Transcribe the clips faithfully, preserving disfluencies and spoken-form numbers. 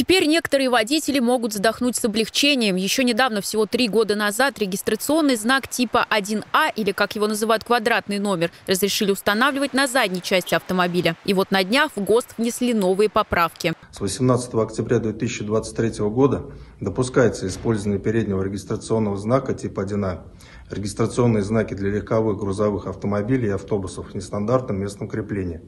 Теперь некоторые водители могут вздохнуть с облегчением. Еще недавно, всего три года назад, регистрационный знак типа один А, или, как его называют, квадратный номер, разрешили устанавливать на задней части автомобиля. И вот на днях в ГОСТ внесли новые поправки. С восемнадцатого октября две тысячи двадцать третьего года допускается использование переднего регистрационного знака типа один А. Регистрационные знаки для легковых, грузовых автомобилей и автобусов в нестандартном местном креплении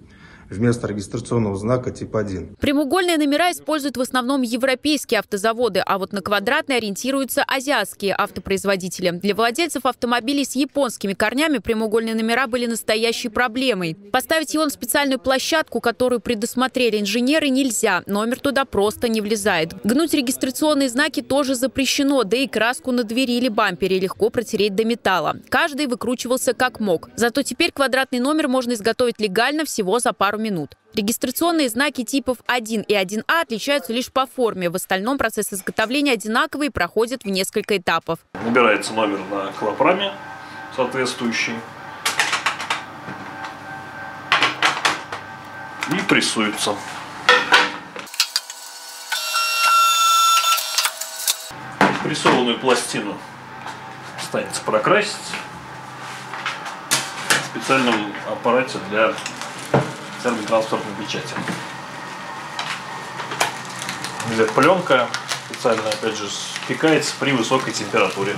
вместо регистрационного знака типа один. Прямоугольные номера используют в основном европейские автозаводы, а вот на квадратные ориентируются азиатские автопроизводители. Для владельцев автомобилей с японскими корнями прямоугольные номера были настоящей проблемой. Поставить его на специальную площадку, которую предусмотрели инженеры, нельзя. Номер туда просто не влезает. Гнуть регистрационные знаки тоже запрещено, да и краску на двери или бампере легко протереть до металла. Каждый выкручивался как мог. Зато теперь квадратный номер можно изготовить легально всего за пару минут. Регистрационные знаки типов один и один А отличаются лишь по форме. В остальном процесс изготовления одинаковый и проходит в несколько этапов. Набирается номер на клапраме соответствующий и прессуется. Прессованную пластину останется прокрасить в специальном аппарате для термотранспортной печати. Пленка специально, опять же, спекается при высокой температуре.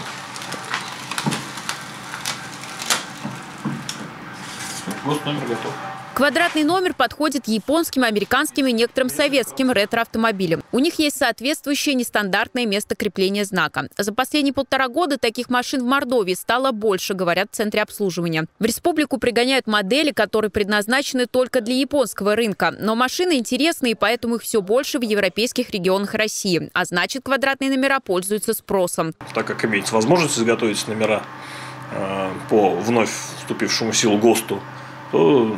ГОСТ номер готов. Квадратный номер подходит японским, американским и некоторым советским ретро-автомобилям. У них есть соответствующее нестандартное место крепления знака. За последние полтора года таких машин в Мордовии стало больше, говорят в центре обслуживания. В республику пригоняют модели, которые предназначены только для японского рынка. Но машины интересные, поэтому их все больше в европейских регионах России. А значит, квадратные номера пользуются спросом. Так как имеется возможность изготовить номера э, по вновь вступившему в силу ГОСТу, то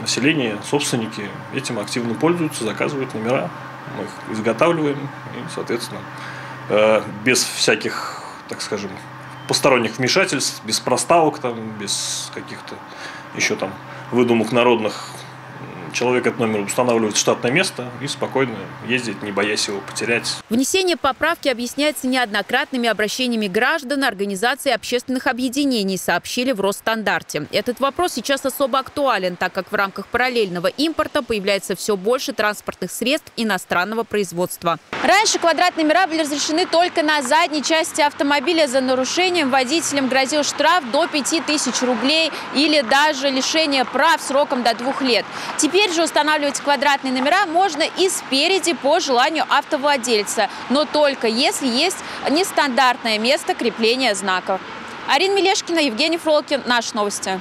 население, собственники этим активно пользуются, заказывают номера, мы их изготавливаем и, соответственно, без всяких, так скажем, посторонних вмешательств, без проставок, там, без каких-то еще там выдумок народных, человек этот номер устанавливает в штатное место и спокойно ездит, не боясь его потерять. Внесение поправки объясняется неоднократными обращениями граждан, организаций и общественных объединений, сообщили в Росстандарте. Этот вопрос сейчас особо актуален, так как в рамках параллельного импорта появляется все больше транспортных средств иностранного производства. Раньше квадратные номера были разрешены только на задней части автомобиля. За нарушением водителям грозил штраф до пяти тысяч рублей или даже лишение прав сроком до двух лет. Теперь Теперь же устанавливать квадратные номера можно и спереди по желанию автовладельца, но только если есть нестандартное место крепления знаков. Арина Мелешкина, Евгений Фролкин, наши новости.